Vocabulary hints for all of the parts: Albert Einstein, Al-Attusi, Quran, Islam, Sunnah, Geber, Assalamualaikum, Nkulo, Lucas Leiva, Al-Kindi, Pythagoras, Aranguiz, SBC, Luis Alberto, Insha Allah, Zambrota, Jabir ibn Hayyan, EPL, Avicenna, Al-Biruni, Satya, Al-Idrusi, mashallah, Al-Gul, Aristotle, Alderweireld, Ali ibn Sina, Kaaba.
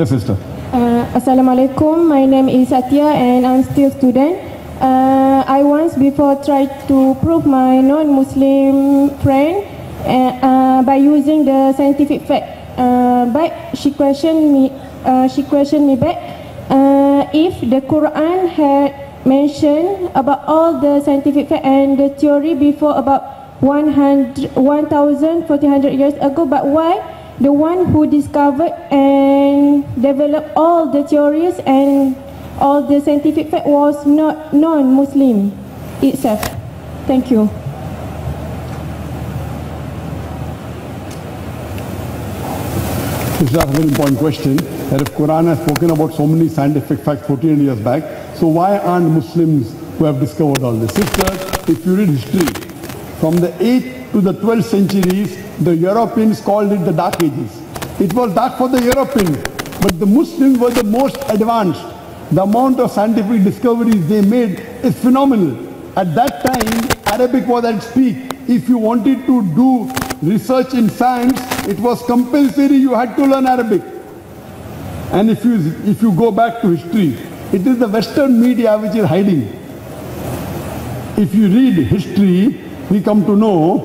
Yes, sister. Assalamualaikum. My name is Satya and I'm still student. I once before tried to prove my non-Muslim friend by using the scientific fact, but she questioned me back if the Quran had mentioned about all the scientific fact and the theory before about 1,400 years ago, but why the one who discovered and developed all the theories and all the scientific fact was not non-Muslim itself. Thank you. This is a very important question, that if Quran has spoken about so many scientific facts 14 years back, so why aren't Muslims who have discovered all this? Sister, if you read history, from the 8th to the 12th centuries, the Europeans called it the Dark Ages. It was dark for the Europeans, but the Muslims were the most advanced. The amount of scientific discoveries they made is phenomenal. At that time, Arabic was at its peak. If you wanted to do research in science, it was compulsory, you had to learn Arabic. And if you go back to history, it is the Western media which is hiding. If you read history, we come to know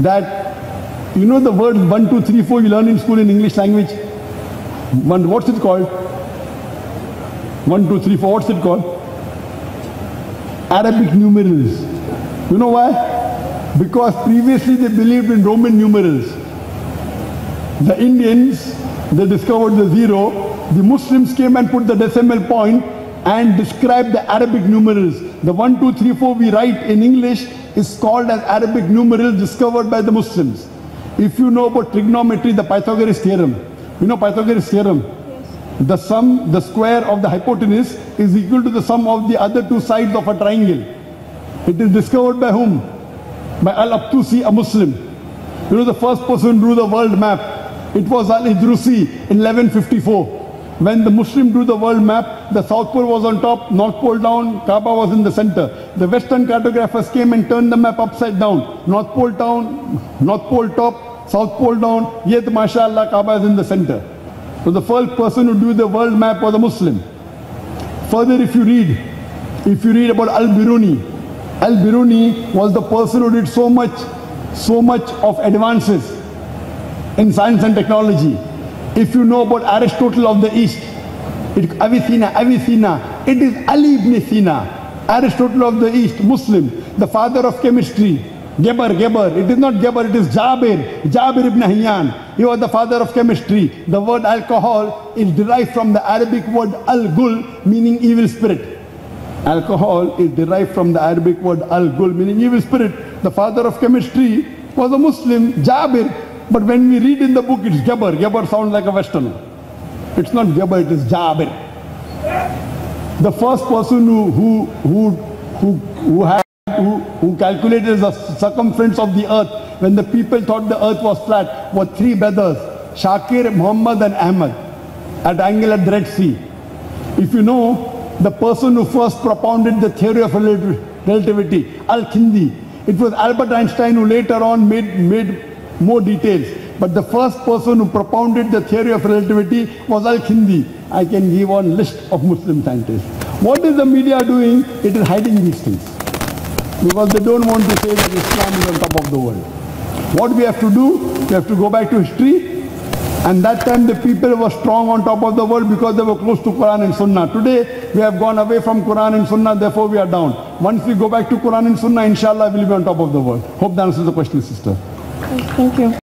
that, you know the words 1, 2, 3, 4 you learn in school in English language? What's it called? 1, 2, 3, 4, what's it called? Arabic numerals. You know why? Because previously they believed in Roman numerals. The Indians, they discovered the zero. The Muslims came and put the decimal point and described the Arabic numerals. The 1, 2, 3, 4 we write in English is called as Arabic numerals discovered by the Muslims. If you know about trigonometry, the Pythagoras theorem. You know Pythagoras theorem? The sum, the square of the hypotenuse is equal to the sum of the other two sides of a triangle. It is discovered by whom? By Al-Attusi, a Muslim. You know the first person drew the world map? It was Al-Idrusi in 1154. When the Muslim drew the world map, the South Pole was on top, North Pole down, Kaaba was in the center. The Western cartographers came and turned the map upside down. North Pole down, North Pole top, South Pole down, yet mashallah, Kaaba is in the center. So the first person who drew the world map was a Muslim. Further, if you read about Al-Biruni, Al-Biruni was the person who did so much of advances in science and technology. If you know about Aristotle of the East, Avicenna, it is Ali ibn Sina, Aristotle of the East, Muslim, the father of chemistry. Geber, it is not Geber, it is Jabir ibn Hayyan. He was the father of chemistry. The word alcohol is derived from the Arabic word Al-Gul, meaning evil spirit. Alcohol is derived from the Arabic word Al-Gul, meaning evil spirit. The father of chemistry was a Muslim, Jabir. But when we read in the book, it's Jabir. Jabir sounds like a Westerner. It's not Jabir, it is Jabir. The first person who calculated the circumference of the earth when the people thought the earth was flat were three brothers, Shakir, Muhammad and Ahmad, at angle at the Red Sea. If you know, the person who first propounded the theory of relativity, Al-Kindi, it was Albert Einstein who later on made more details, but the first person who propounded the theory of relativity was Al-Kindi. I can give one list of Muslim scientists. What is the media doing? It is hiding these things, because they don't want to say that Islam is on top of the world. What we have to do? We have to go back to history, and that time the people were strong on top of the world because they were close to Quran and Sunnah. Today, we have gone away from Quran and Sunnah, therefore we are down. Once we go back to Quran and Sunnah, Insha Allah, we will be on top of the world. Hope that answers the question, sister. Thank you.